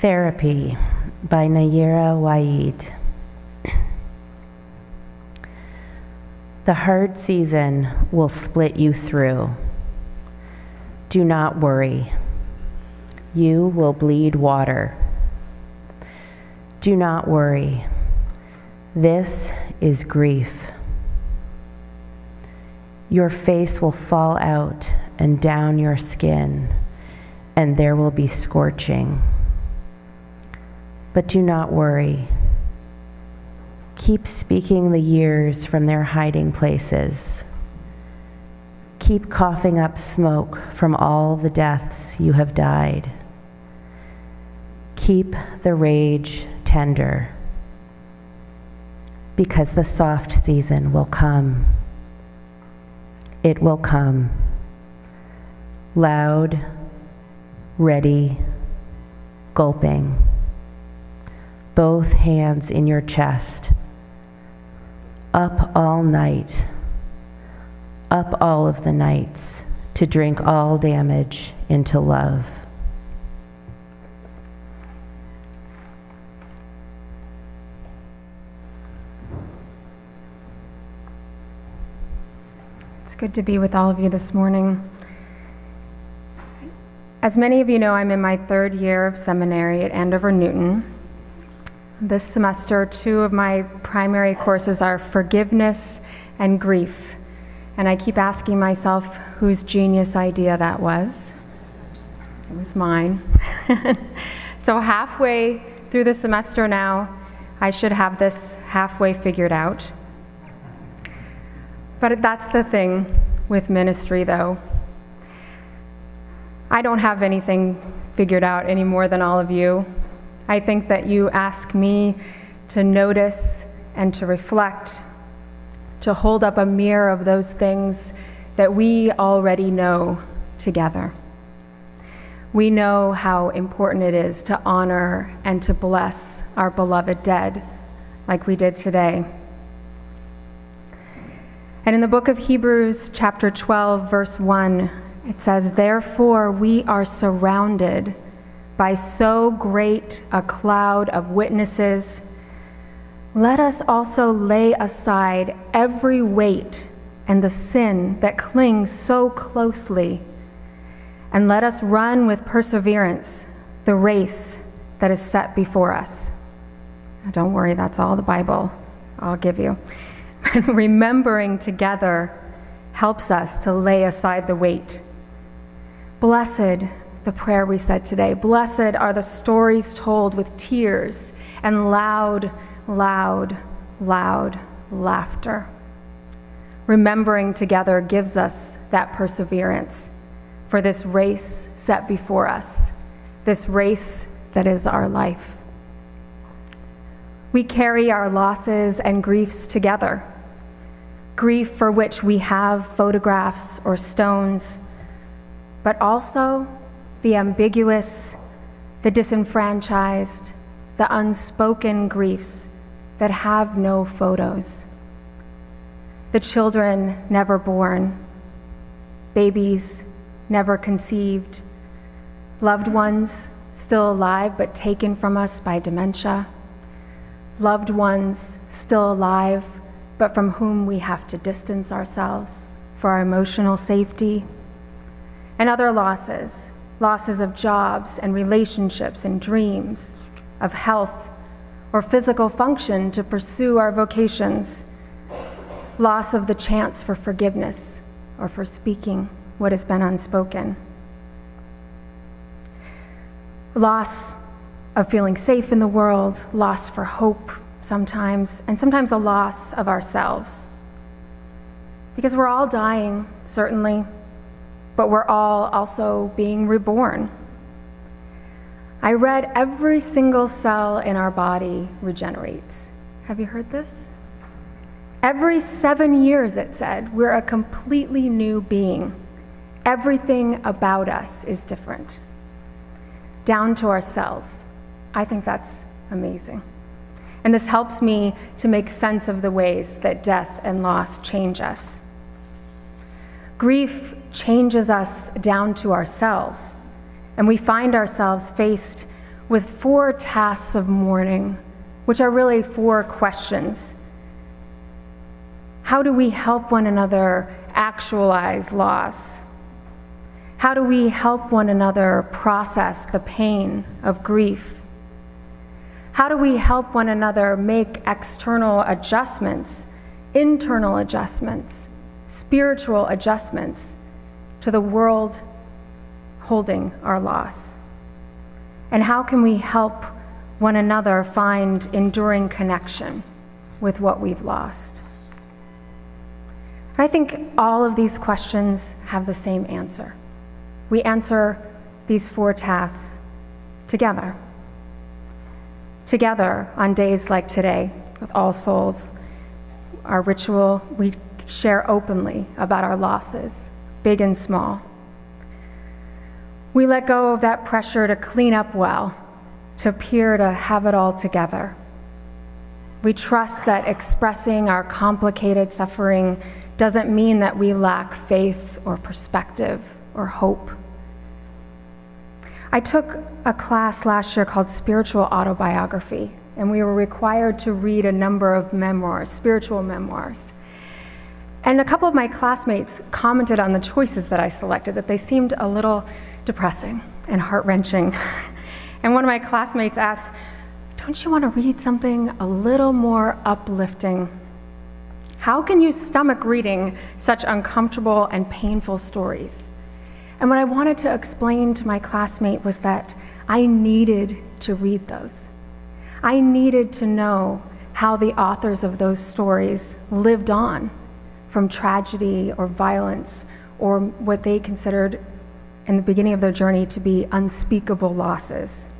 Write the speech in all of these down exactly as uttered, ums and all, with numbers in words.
Therapy by Nayyirah Waheed. The hard season will split you through. Do not worry. You will bleed water. Do not worry. This is grief. Your face will fall out and down your skin, and there will be scorching. But do not worry. Keep speaking the years from their hiding places. Keep coughing up smoke from all the deaths you have died. Keep the rage tender, because the soft season will come. It will come. Loud, ready, gulping. Both hands in your chest. Up all night, up all of the nights, to drink all damage into love. It's good to be with all of you this morning. As many of you know, I'm in my third year of seminary at Andover Newton. This semester, two of my primary courses are forgiveness and grief. And I keep asking myself whose genius idea that was. It was mine. So halfway through the semester now, I should have this halfway figured out. But that's the thing with ministry, though. I don't have anything figured out any more than all of you. I think that you ask me to notice and to reflect, to hold up a mirror of those things that we already know together. We know how important it is to honor and to bless our beloved dead, like we did today. And in the book of Hebrews, chapter twelve, verse one, it says, "Therefore we are surrounded by so great a cloud of witnesses. Let us also lay aside every weight and the sin that clings so closely, and let us run with perseverance the race that is set before us." Now, don't worry, that's all the Bible I'll give you. Remembering together helps us to lay aside the weight. Blessed, the prayer we said today, blessed are the stories told with tears and loud, loud, loud laughter. Remembering together gives us that perseverance for this race set before us, this race that is our life. We carry our losses and griefs together, grief for which we have photographs or stones, but also the ambiguous, the disenfranchised, the unspoken griefs that have no photos. The children never born, babies never conceived, loved ones still alive but taken from us by dementia, loved ones still alive but from whom we have to distance ourselves for our emotional safety, and other losses, losses of jobs and relationships and dreams, of health or physical function to pursue our vocations, loss of the chance for forgiveness or for speaking what has been unspoken, loss of feeling safe in the world, loss for hope sometimes, and sometimes a loss of ourselves. Because we're all dying, certainly, but we're all also being reborn. I read every single cell in our body regenerates. Have you heard this? Every seven years, it said, we're a completely new being. Everything about us is different, down to our cells. I think that's amazing. And this helps me to make sense of the ways that death and loss change us. Grief changes us down to ourselves, and we find ourselves faced with four tasks of mourning, which are really four questions. How do we help one another actualize loss? How do we help one another process the pain of grief? How do we help one another make external adjustments, internal adjustments, spiritual adjustments to the world holding our loss? And how can we help one another find enduring connection with what we've lost? I think all of these questions have the same answer. We answer these four tasks together. Together on days like today, with All Souls, our ritual, we share openly about our losses, big and small. We let go of that pressure to clean up well, to appear to have it all together. We trust that expressing our complicated suffering doesn't mean that we lack faith or perspective or hope. I took a class last year called Spiritual Autobiography, and we were required to read a number of memoirs, spiritual memoirs. And a couple of my classmates commented on the choices that I selected, that they seemed a little depressing and heart-wrenching. And one of my classmates asked, "Don't you want to read something a little more uplifting? How can you stomach reading such uncomfortable and painful stories?" And what I wanted to explain to my classmate was that I needed to read those. I needed to know how the authors of those stories lived on from tragedy or violence or what they considered in the beginning of their journey to be unspeakable losses.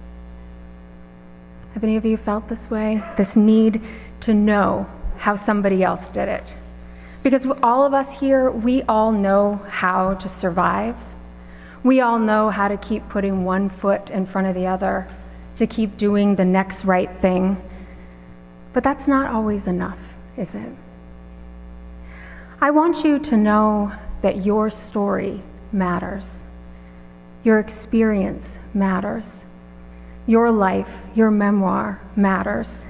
Have any of you felt this way? This need to know how somebody else did it? Because all of us here, we all know how to survive. We all know how to keep putting one foot in front of the other, to keep doing the next right thing. But that's not always enough, is it? I want you to know that your story matters. Your experience matters. Your life, your memoir matters.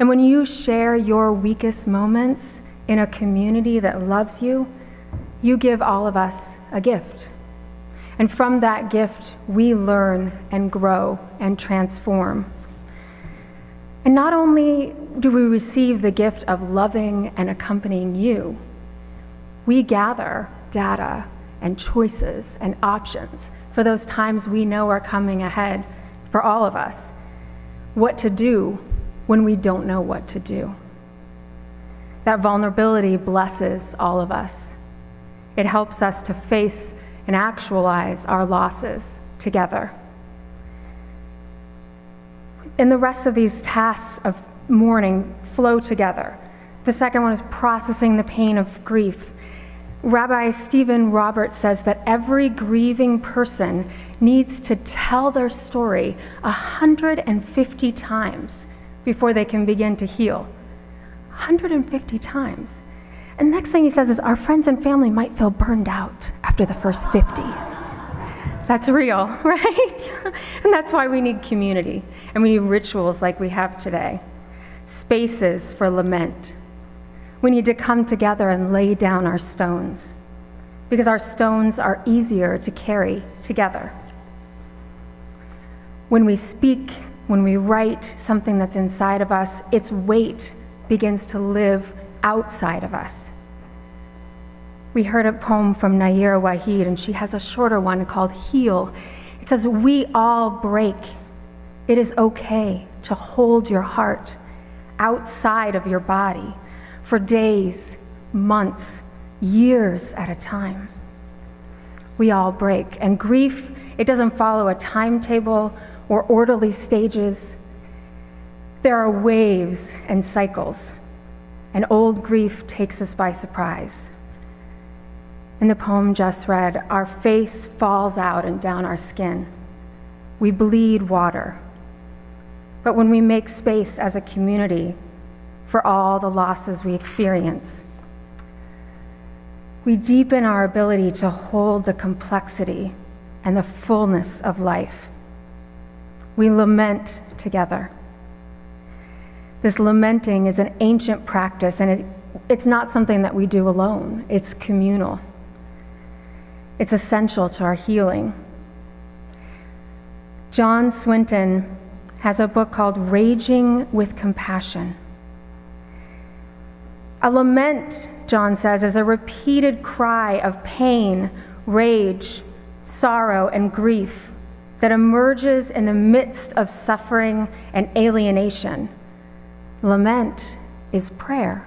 And when you share your weakest moments in a community that loves you, you give all of us a gift. And from that gift, we learn and grow and transform. And not only do we receive the gift of loving and accompanying you, we gather data and choices and options for those times we know are coming ahead for all of us, what to do when we don't know what to do. That vulnerability blesses all of us. It helps us to face and actualize our losses together. And the rest of these tasks of mourning flow together. The second one is processing the pain of grief. Rabbi Stephen Roberts says that every grieving person needs to tell their story one hundred fifty times before they can begin to heal. one hundred fifty times. And next thing he says is our friends and family might feel burned out after the first fifty. That's real, right? And that's why we need community, and we need rituals like we have today. Spaces for lament. We need to come together and lay down our stones, because our stones are easier to carry together. When we speak, when we write something that's inside of us, its weight begins to live outside of us. We heard a poem from Nayyirah Waheed, and she has a shorter one called Heal. It says, "We all break. It is okay to hold your heart outside of your body for days, months, years at a time." We all break. And grief, it doesn't follow a timetable or orderly stages. There are waves and cycles, and old grief takes us by surprise. In the poem just read, our face falls out and down our skin. We bleed water. But when we make space as a community for all the losses we experience, we deepen our ability to hold the complexity and the fullness of life. We lament together. This lamenting is an ancient practice, and it, it's not something that we do alone. It's communal. It's essential to our healing. John Swinton has a book called Raging with Compassion. A lament, John says, is a repeated cry of pain, rage, sorrow, and grief that emerges in the midst of suffering and alienation. Lament is prayer.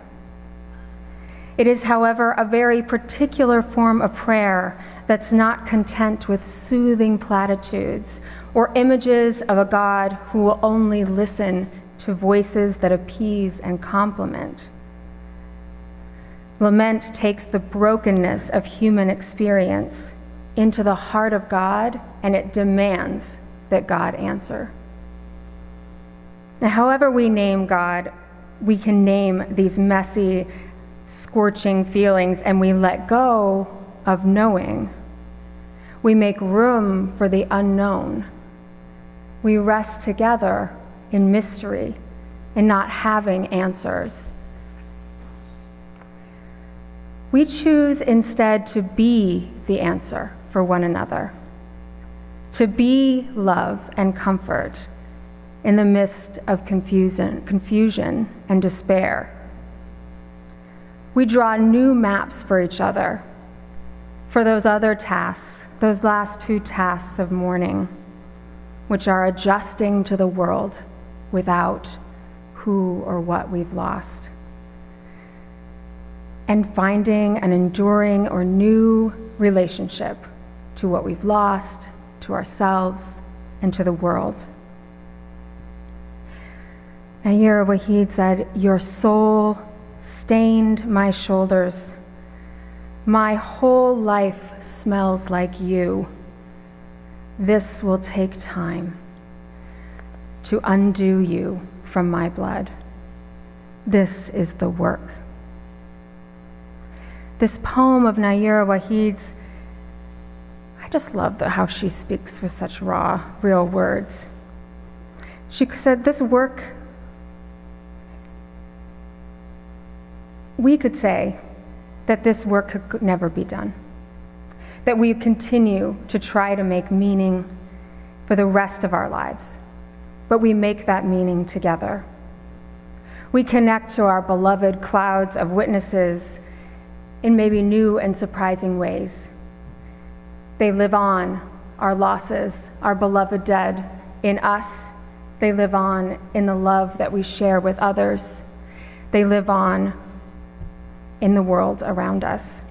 It is, however, a very particular form of prayer that's not content with soothing platitudes or images of a God who will only listen to voices that appease and compliment. Lament takes the brokenness of human experience into the heart of God, and it demands that God answer. Now, however we name God, we can name these messy, scorching feelings, and we let go of knowing. We make room for the unknown. We rest together in mystery and not having answers. We choose instead to be the answer for one another, to be love and comfort in the midst of confusion, confusion and despair. We draw new maps for each other, for those other tasks, those last two tasks of mourning, which are adjusting to the world without who or what we've lost, and finding an enduring or new relationship to what we've lost, to ourselves, and to the world. Nayyirah Waheed said, "Your soul stained my shoulders. My whole life smells like you. This will take time to undo you from my blood. This is the work." This poem of Nayyirah Waheed's, I just love the, how she speaks with such raw, real words. She said, this work, we could say that this work could never be done, that we continue to try to make meaning for the rest of our lives, but we make that meaning together. We connect to our beloved clouds of witnesses in maybe new and surprising ways. They live on, our losses, our beloved dead, in us. They live on in the love that we share with others. They live on in the world around us.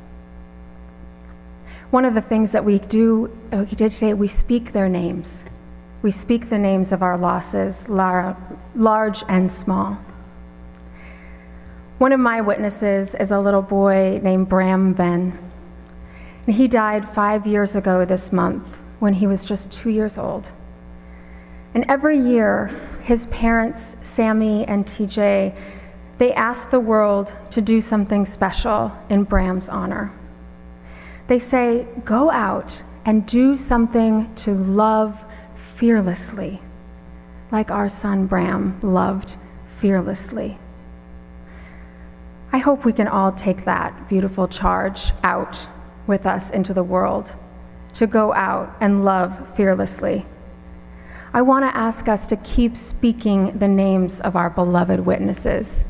One of the things that we do, we did today, we speak their names. We speak the names of our losses, large and small. One of my witnesses is a little boy named Bram Venn. And he died five years ago this month when he was just two years old. And every year, his parents, Sammy and T J, they ask the world to do something special in Bram's honor. They say, go out and do something to love fearlessly, like our son Bram loved fearlessly. I hope we can all take that beautiful charge out with us into the world, to go out and love fearlessly. I want to ask us to keep speaking the names of our beloved witnesses,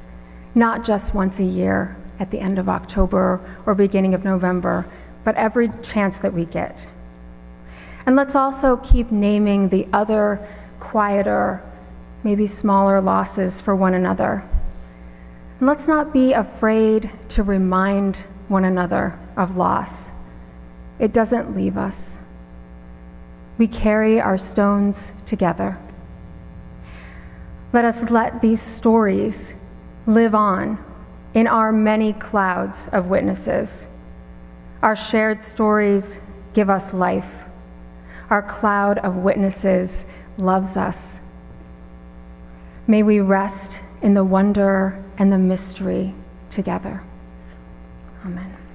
not just once a year at the end of October or beginning of November, but every chance that we get. And let's also keep naming the other quieter, maybe smaller losses for one another. Let's not be afraid to remind one another of loss. It doesn't leave us. We carry our stones together. Let us let these stories live on in our many clouds of witnesses. Our shared stories give us life. Our cloud of witnesses loves us. May we rest in the wonder and the mystery together. Amen.